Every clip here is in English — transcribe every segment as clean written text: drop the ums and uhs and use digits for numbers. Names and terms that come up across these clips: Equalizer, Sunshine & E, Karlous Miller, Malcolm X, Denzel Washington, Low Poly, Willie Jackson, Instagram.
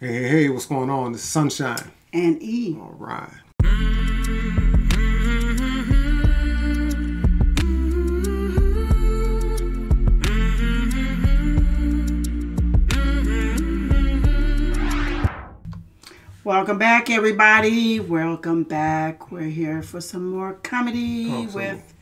Hey, hey, hey, what's going on? This is Sunshine and E. All right. Welcome back, everybody. Welcome back. We're here for some more comedy with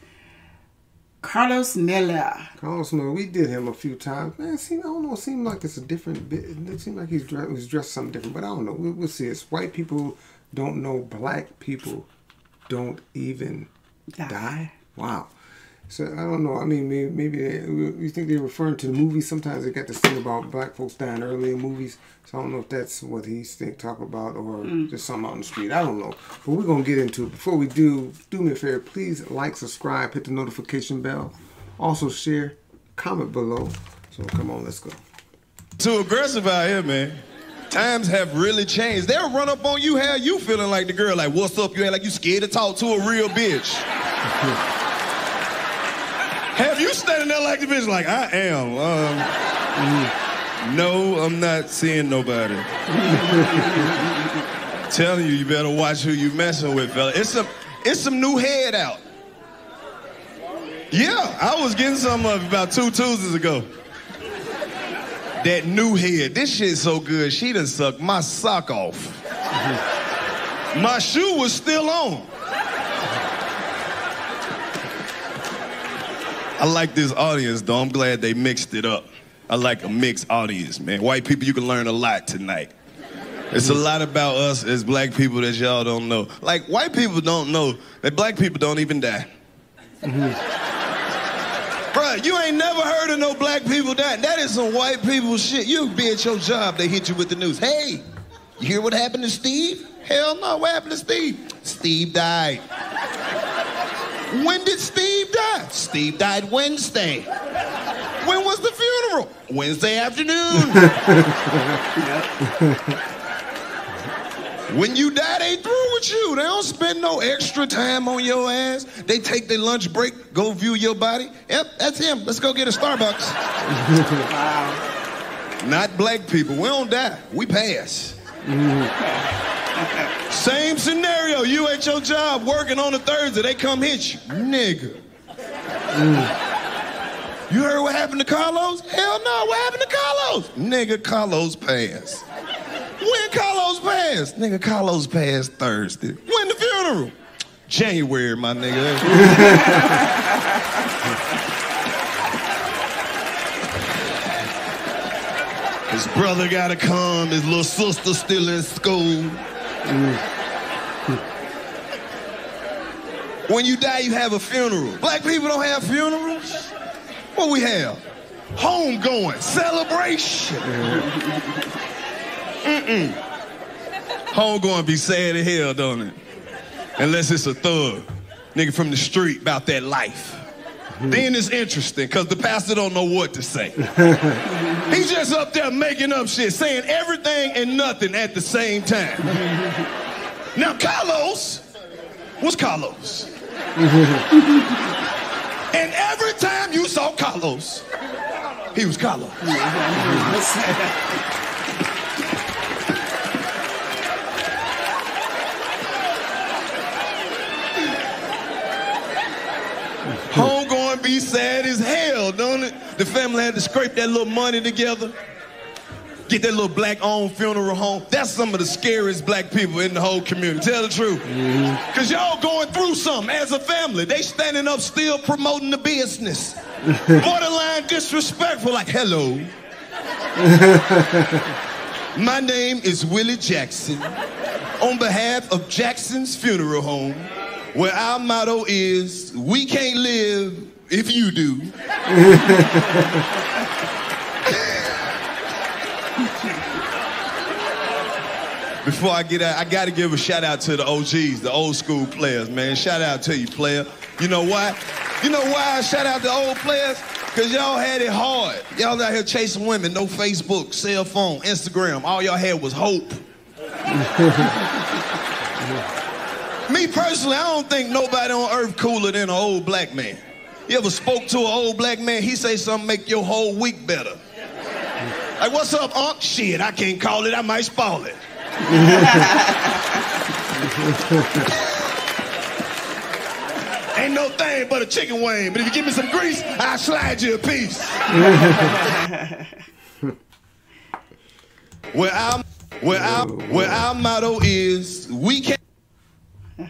Karlous Miller. Karlous Miller, we did him a few times. Man, I don't know. It seemed like it's a different bit. It seemed like he's dressed something different, but I don't know. We'll see. It's white people don't know black people don't even die. Wow. So I don't know. I mean, maybe you think they're referring to the movies. Sometimes they got this thing about black folks dying early in movies. So I don't know if that's what he's talking about or just something out on the street. I don't know. But we're going to get into it. Before we do, do me a favor. Please like, subscribe, hit the notification bell. Also share, comment below. So come on, let's go. Too aggressive out here, man. Times have really changed. They'll run up on you, how you feeling like the girl. Like, what's up? You ain't like you scared to talk to a real bitch. Have you standing there like the bitch, like, I am. No, I'm not seeing nobody. I'm telling you, you better watch who you messing with, fella. It's some new head out. Yeah, I was getting some of it about 2 Tuesdays ago. That new head. This shit's so good, she done sucked my sock off. My shoe was still on. I like this audience, though. I'm glad they mixed it up. I like a mixed audience, man. White people, you can learn a lot tonight. It's a lot about us as black people that y'all don't know. Like, white people don't know that black people don't even die. Bruh, you ain't never heard of no black people dying. That is some white people shit. You be at your job, they hit you with the news. Hey, you hear what happened to Steve? Hell no, what happened to Steve? Steve died. When did Steve die? Steve died Wednesday. When was the funeral? Wednesday afternoon. When you die, they through with you. They don't spend no extra time on your ass. They take their lunch break, go view your body. Yep, that's him. Let's go get a Starbucks. Wow. Not black people. We don't die. We pass. Same scenario, you at your job working on a Thursday, they come hit you. Nigga. You heard what happened to Karlous? Hell no, what happened to Karlous? Nigga, Karlous passed. When Karlous passed? Nigga, Karlous passed Thursday. When the funeral? January, my nigga. His brother gotta come, his little sister still in school. When you die, you have a funeral. Black people don't have funerals. What we have? Homegoing, celebration. Homegoing be sad as hell, don't it? Unless it's a thug, nigga from the street about that life. Then it's interesting, because the pastor don't know what to say. He's just up there making up shit, saying everything and nothing at the same time. Now, Karlous was Karlous. And every time you saw Karlous, he was Karlous. Homegoing be sad as hell, don't it? The family had to scrape that little money together, get that little black-owned funeral home. That's some of the scariest black people in the whole community. Tell the truth. Because y'all going through something as a family. They standing up still promoting the business. Borderline disrespectful, like, hello. My name is Willie Jackson. On behalf of Jackson's Funeral Home, where our motto is, we can't live if you do. Before I get out, I gotta give a shout out to the OGs, the old school players, man. Shout out to you, player. You know why? You know why I shout out the old players? Cause y'all had it hard. Y'all out here chasing women, no Facebook, cell phone, Instagram. All y'all had was hope. Me personally, I don't think nobody on earth cooler than an old black man. You ever spoke to an old black man, he say something make your whole week better. Like, what's up, Unc? Shit, I can't call it. I might spoil it. Ain't no thing but a chicken wing, but if you give me some grease, I'll slide you a piece. Where our motto is, we can't. Yeah,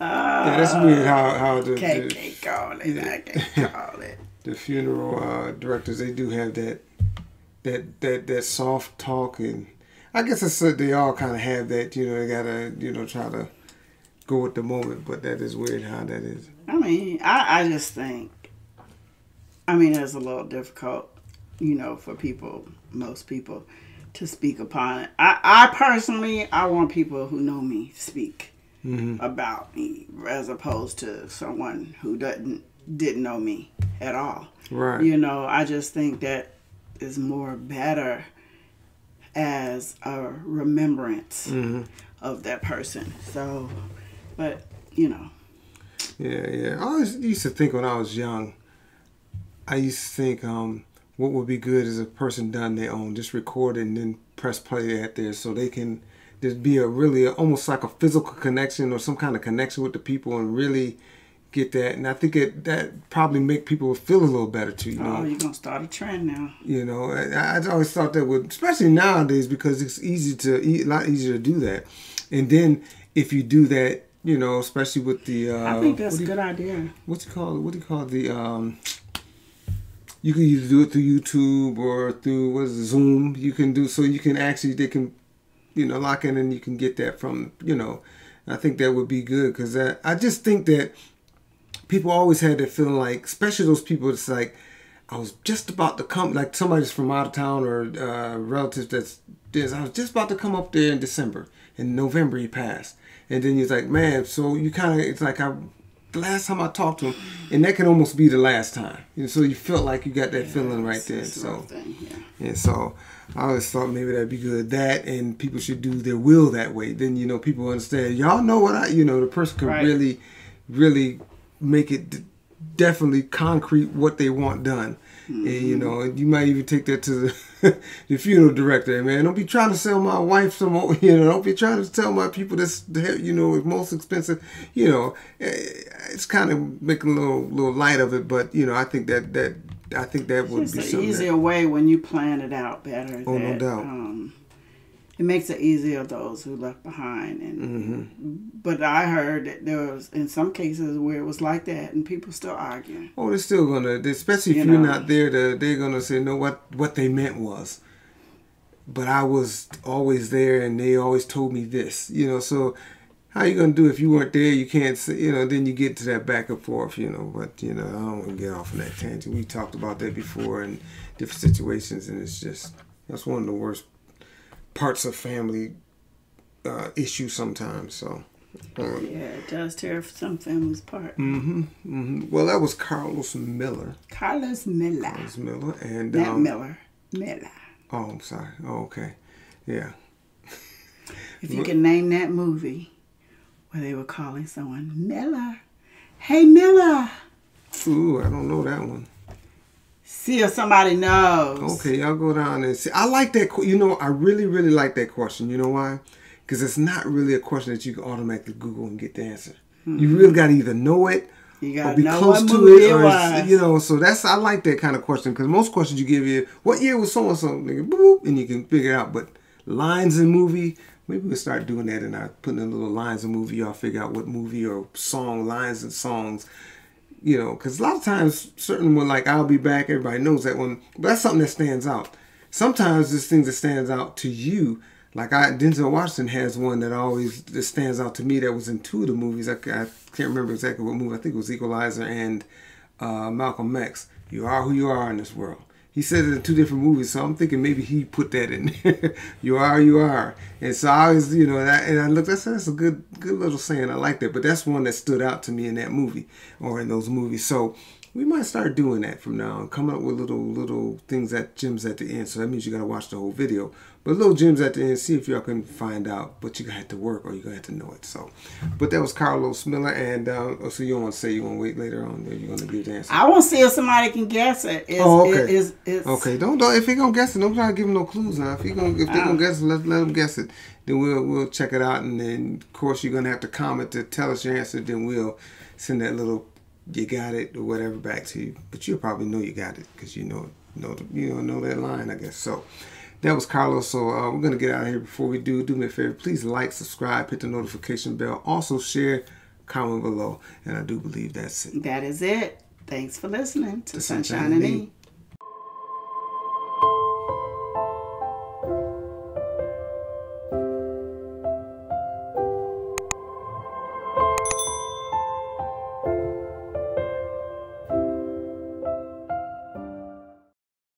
that's weird how the can't call it. Yeah. I can't call it. The funeral directors, they do have that soft talk, and I guess it's they all kind of have that. You know, they gotta try to go with the moment, but that is weird how that is. I mean, I just think, I mean, it's a little difficult, you know, for people, most people, to speak upon it. I personally, I want people who know me speak about me, as opposed to someone who didn't know me at all. Right. You know, I just think that is more better as a remembrance of that person. So, but you know. Yeah, yeah. I always used to think when I was young, I used to think what would be good is a person done their own, just record and then press play at there, so they can just be a really almost like a physical connection or some kind of connection with the people and really get that. And I think that probably make people feel a little better too. You know? Oh, you're gonna start a trend now. You know, I always thought that would, especially nowadays, because it's easy to, a lot easier to do that. And then if you do that, you know, especially with the, I think that's a good idea. What do you call the? You can either do it through YouTube or through Zoom. You can do so. You can actually you know, lock in and you can get that from, you know. I think that would be good, because I just think that people always had that feeling, like, especially those people, it's like, I was just about to come, like somebody's from out of town or relatives that's, I was just about to come up there in December. In November he passed. And then he's like, man, so you kind of, it's like, the last time I talked to him, and that can almost be the last time. And so you felt like you got that feeling right there. So, and so I always thought maybe that'd be good. That, and people should do their will that way. Then, you know, people understand, y'all know what you know, the person can really, really make it definitely concrete what they want done. And, you know, you might even take that to the funeral director. Man, don't be trying to sell my wife some, you know, don't be trying to tell my people this, you know, it's most expensive. You know, it's kind of making a little light of it, but, you know, I think that would be something. It's an easier way when you plan it out better. Oh, no doubt. It makes it easier those who left behind. And but I heard that there was, in some cases, where it was like that, and people still arguing. Oh, they're still gonna, especially if you're not there, they're gonna say, no, what they meant was, but I was always there, and they always told me this, you know. So how are you gonna do if you weren't there? You can't say, you know. Then you get to that back and forth, you know. But you know, I don't want to get off on that tangent. We talked about that before in different situations, and it's just, that's one of the worst parts of family issues sometimes. So yeah, it does tear some families apart. Well, that was Karlous Miller. Karlous Miller, and not Miller. Oh, I'm sorry. Oh, okay. Yeah. If you can name that movie where they were calling someone Miller, hey Miller. Ooh, I don't know that one. See if somebody knows. Okay, y'all go down and see. I like that. You know, I really, really like that question. You know why? Because it's not really a question that you can automatically Google and get the answer. You really got to either know it or be close to it. Or, you know, so that's, I like that kind of question. Because most questions you give you, what year was so-and-so? Nigga, boop, and you can figure it out. But lines in movie, maybe we'll start doing that and putting in little lines in movie. Y'all figure out what movie or song, lines and songs. You know, because a lot of times, certain one, like, I'll be back, everybody knows that one. But that's something that stands out. Sometimes there's things that stands out to you. Like, Denzel Washington has one that always stands out to me that was in two of the movies. I can't remember exactly what movie. I think it was Equalizer and Malcolm X. You are who you are in this world. He said it in two different movies, so I'm thinking maybe he put that in there. You are, you are. And so I was, you know, and I looked, I said, that's a good little saying. I like that. But that's one that stood out to me in that movie or in those movies. So We might start doing that from now on, coming up with little things, that gems at the end. So that means you got to watch the whole video. But little gems at the end, see if y'all can find out. But you're going to have to work or you're going to have to know it. So, but that was Karlous Miller. And so you want to say, you want to wait later on? Or you want to give the answer? I want to see if somebody can guess it. Okay. Don't. If he going to guess it, don't try to give him no clues now. If he gonna, if they going to guess it, let them guess it. Then we'll check it out. And then, of course, you're going to have to comment to tell us your answer. Then we'll send that little "you got it" or whatever back to you, but you'll probably know you got it because you know that line, I guess. So that was Karlous. So we're gonna get out of here. Before we do, do me a favor, please like, subscribe, hit the notification bell, also share, comment below, and I do believe that's it. That is it. Thanks for listening to Sunshine and E.